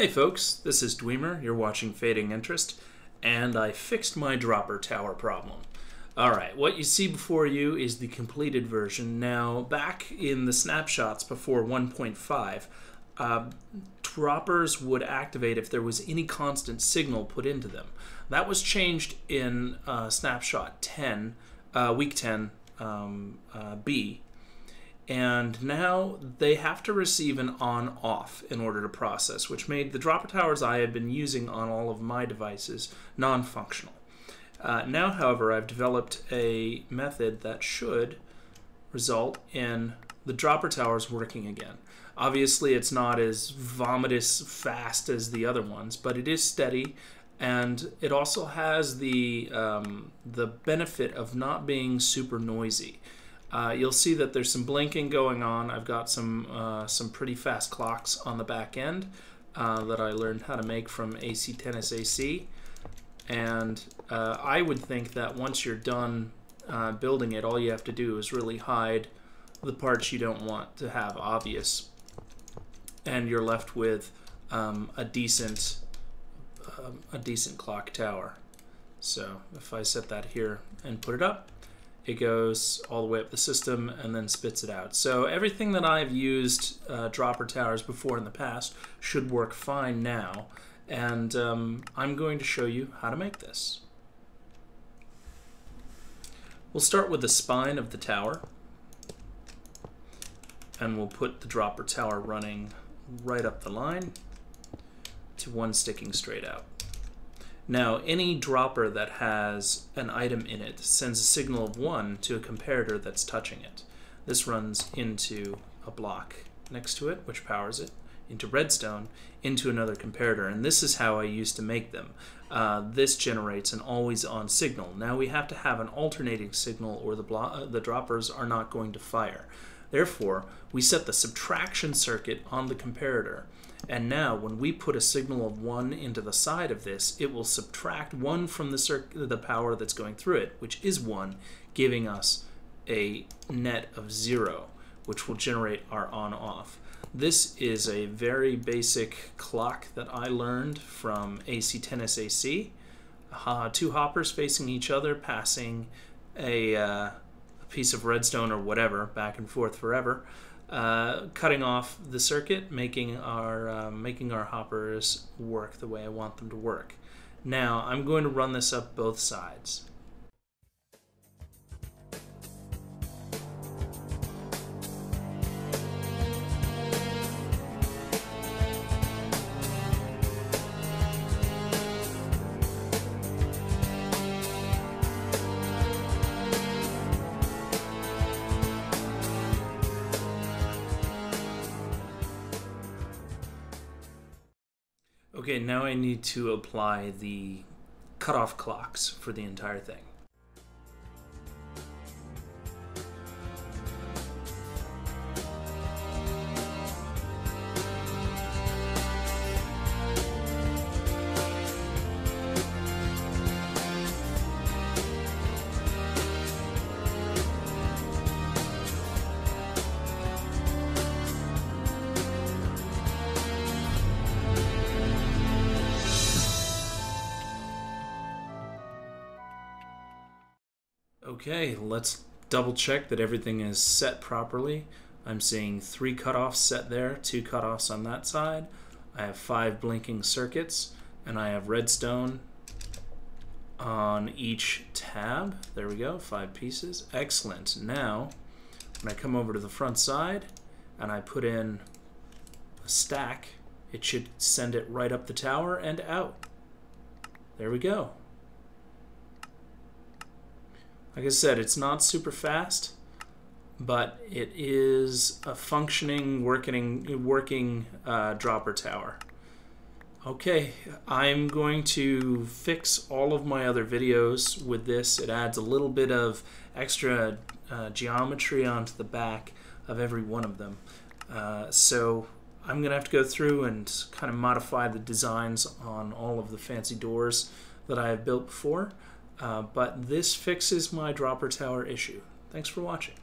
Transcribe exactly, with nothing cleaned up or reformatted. Hey folks, this is Dwemer, you're watching Fading Interest, and I fixed my dropper tower problem. Alright, what you see before you is the completed version. Now, back in the snapshots before one point five, uh, droppers would activate if there was any constant signal put into them. That was changed in uh, snapshot ten, uh, week ten, um, uh, B. And now they have to receive an on-off in order to process, which made the dropper towers I had been using on all of my devices non-functional. Uh, now, however, I've developed a method that should result in the dropper towers working again. Obviously, it's not as vomitous fast as the other ones, but it is steady, and it also has the, um, the benefit of not being super noisy. Uh, you'll see that there's some blinking going on. I've got some uh, some pretty fast clocks on the back end uh, that I learned how to make from A C ten S A C, and uh, I would think that once you're done uh, building it, all you have to do is really hide the parts you don't want to have obvious, and you're left with um, a decent um, a decent clock tower. So if I set that here and put it up, it goes all the way up the system and then spits it out. So everything that I've used uh, dropper towers before in the past should work fine now, and um, I'm going to show you how to make this. We'll start with the spine of the tower, and we'll put the dropper tower running right up the line to one sticking straight out. Now, any dropper that has an item in it sends a signal of one to a comparator that's touching it. This runs into a block next to it, which powers it, into redstone, into another comparator, and this is how I used to make them. Uh, this generates an always-on signal. Now we have to have an alternating signal, or the, blo the droppers are not going to fire. Therefore, we set the subtraction circuit on the comparator. And now, when we put a signal of one into the side of this, it will subtract one from the circ the power that's going through it, which is one, giving us a net of zero, which will generate our on-off. This is a very basic clock that I learned from A C ten S A C. Uh, two hoppers facing each other, passing a, uh, a piece of redstone or whatever back and forth forever. Uh, cutting off the circuit, making our uh, making our hoppers work the way I want them to work. Now I'm going to run this up both sides. Okay, now I need to apply the cutoff clocks for the entire thing. Okay, let's double check that everything is set properly. I'm seeing three cutoffs set there, two cutoffs on that side. I have five blinking circuits, and I have redstone on each tab. There we go, five pieces. Excellent. Now, when I come over to the front side and I put in a stack, it should send it right up the tower and out. There we go. Like I said, it's not super fast, but it is a functioning, working, working uh, dropper tower. Okay, I'm going to fix all of my other videos with this. It adds a little bit of extra uh, geometry onto the back of every one of them. Uh, so I'm going to have to go through and kind of modify the designs on all of the fancy doors that I have built before. Uh, but this fixes my dropper tower issue. Thanks for watching.